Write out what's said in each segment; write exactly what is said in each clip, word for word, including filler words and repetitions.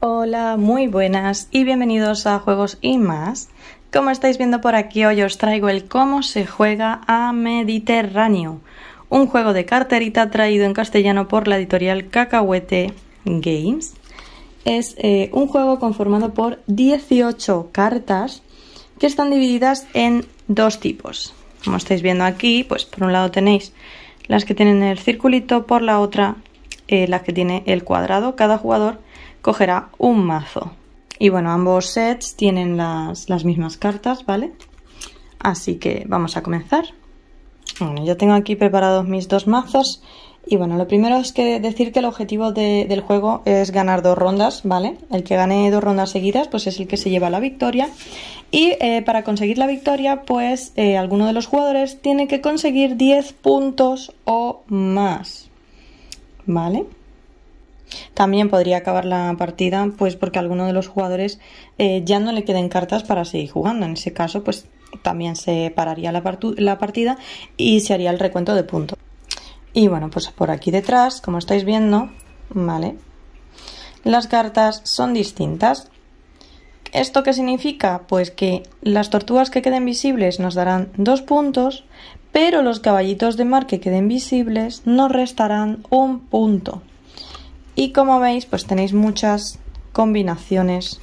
Hola, muy buenas y bienvenidos a Juegos y Más. Como estáis viendo por aquí, hoy os traigo el cómo se juega a Mediterráneo, un juego de carterita traído en castellano por la editorial Cacahuete Games. Es eh, un juego conformado por dieciocho cartas que están divididas en dos tipos. Como estáis viendo aquí, pues por un lado tenéis las que tienen el circulito, por la otra eh, las que tiene el cuadrado. Cada jugador cogerá un mazo. Y bueno, ambos sets tienen las, las mismas cartas, ¿vale? Así que vamos a comenzar. Bueno, yo tengo aquí preparados mis dos mazos. Y bueno, lo primero es que decir que el objetivo de, del juego es ganar dos rondas, ¿vale? El que gane dos rondas seguidas, pues es el que se lleva la victoria. Y eh, para conseguir la victoria, pues eh, alguno de los jugadores tiene que conseguir diez puntos o más, ¿vale? También podría acabar la partida pues porque a alguno de los jugadores eh, ya no le queden cartas para seguir jugando. En ese caso pues también se pararía la, la partida y se haría el recuento de puntos. Y bueno, pues por aquí detrás, como estáis viendo, vale, las cartas son distintas. ¿Esto qué significa? Pues que las tortugas que queden visibles nos darán dos puntos, pero los caballitos de mar que queden visibles nos restarán un punto. Y como veis, pues tenéis muchas combinaciones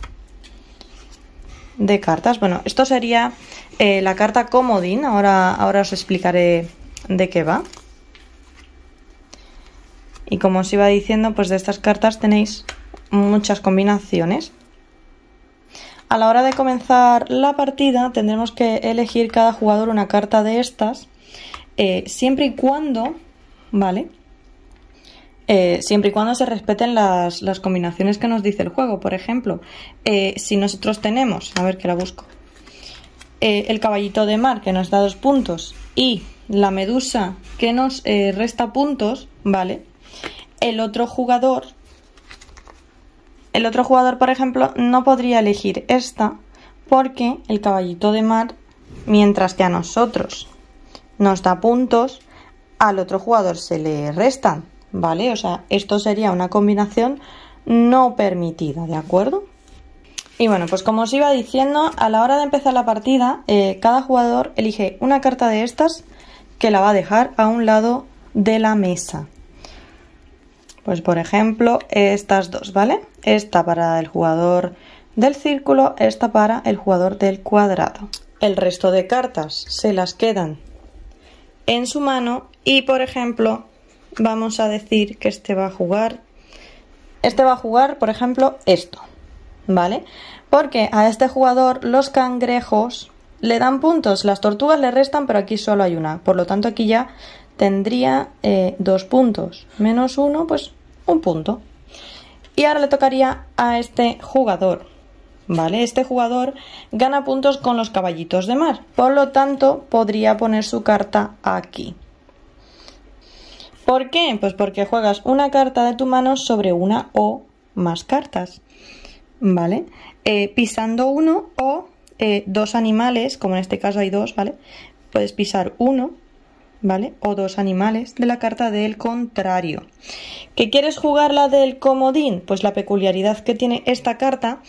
de cartas. Bueno, esto sería eh, la carta comodín. Ahora, ahora os explicaré de qué va. Y como os iba diciendo, pues de estas cartas tenéis muchas combinaciones. A la hora de comenzar la partida tendremos que elegir cada jugador una carta de estas, eh, siempre y cuando, ¿vale? Eh, siempre y cuando se respeten las, las combinaciones que nos dice el juego. Por ejemplo, eh, si nosotros tenemos, a ver que la busco, eh, el caballito de mar que nos da dos puntos y la medusa que nos eh, resta puntos, ¿vale? El otro jugador, el otro jugador por ejemplo, no podría elegir esta porque el caballito de mar, mientras que a nosotros nos da puntos, al otro jugador se le restan. Vale, o sea, esto sería una combinación no permitida, ¿de acuerdo? Y bueno, pues como os iba diciendo, a la hora de empezar la partida, eh, cada jugador elige una carta de estas que la va a dejar a un lado de la mesa. Pues por ejemplo, estas dos, ¿vale? Esta para el jugador del círculo, esta para el jugador del cuadrado. El resto de cartas se las quedan en su mano y por ejemplo, vamos a decir que este va a jugar, este va a jugar, por ejemplo, esto, ¿vale? Porque a este jugador los cangrejos le dan puntos, las tortugas le restan, pero aquí solo hay una. Por lo tanto, aquí ya tendría eh, dos puntos, menos uno, pues un punto. Y ahora le tocaría a este jugador, ¿vale? Este jugador gana puntos con los caballitos de mar, por lo tanto, podría poner su carta aquí. ¿Por qué? Pues porque juegas una carta de tu mano sobre una o más cartas, ¿vale? Eh, pisando uno o eh, dos animales, como en este caso hay dos, ¿vale? Puedes pisar uno, ¿vale? O dos animales de la carta del contrario. ¿Qué quieres jugar la del comodín? Pues la peculiaridad que tiene esta carta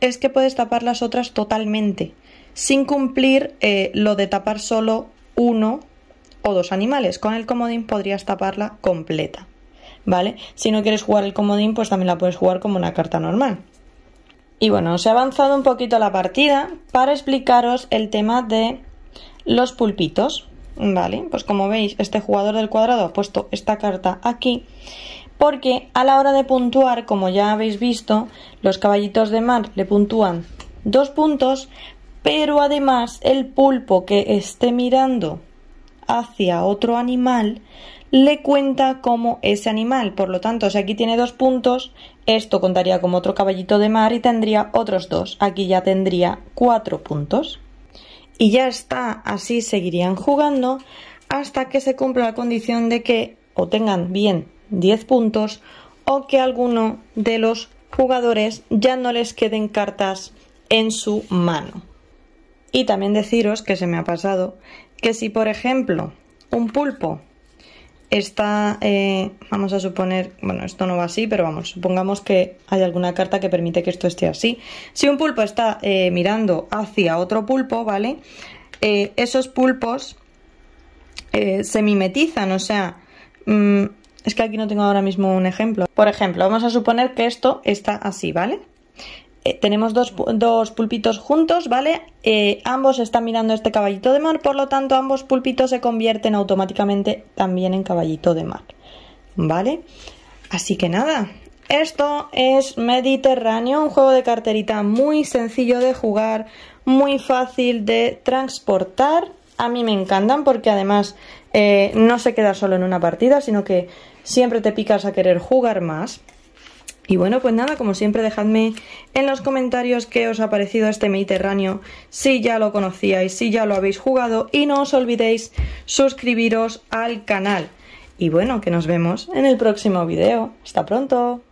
es que puedes tapar las otras totalmente, sin cumplir eh, lo de tapar solo uno o dos animales. Con el comodín podrías taparla completa, ¿vale? Si no quieres jugar el comodín, pues también la puedes jugar como una carta normal. Y bueno, os he avanzado un poquito la partida para explicaros el tema de los pulpitos, ¿vale? Pues como veis, este jugador del cuadrado ha puesto esta carta aquí, porque a la hora de puntuar, como ya habéis visto, los caballitos de mar le puntúan dos puntos, pero además el pulpo que esté mirando hacia otro animal le cuenta como ese animal. Por lo tanto, si aquí tiene dos puntos, esto contaría como otro caballito de mar y tendría otros dos. Aquí ya tendría cuatro puntos. Y ya está, así seguirían jugando hasta que se cumpla la condición de que o tengan bien diez puntos o que alguno de los jugadores ya no les queden cartas en su mano. Y también deciros que se me ha pasado que si por ejemplo un pulpo Esta, eh, vamos a suponer, bueno, esto no va así, pero vamos, supongamos que hay alguna carta que permite que esto esté así. Si un pulpo está eh, mirando hacia otro pulpo, ¿vale? Eh, esos pulpos eh, se mimetizan, o sea... Mmm, es que aquí no tengo ahora mismo un ejemplo. Por ejemplo, vamos a suponer que esto está así, ¿vale? Eh, tenemos dos, dos pulpitos juntos, ¿vale? Eh, ambos están mirando este caballito de mar, por lo tanto ambos pulpitos se convierten automáticamente también en caballito de mar, ¿vale? Así que nada, esto es Mediterráneo, un juego de carterita muy sencillo de jugar, muy fácil de transportar. A mí me encantan porque además eh, no se queda solo en una partida, sino que siempre te picas a querer jugar más. Y bueno, pues nada, como siempre dejadme en los comentarios qué os ha parecido este Mediterráneo, si ya lo conocíais, si ya lo habéis jugado, y no os olvidéis suscribiros al canal. Y bueno, que nos vemos en el próximo video. ¡Hasta pronto!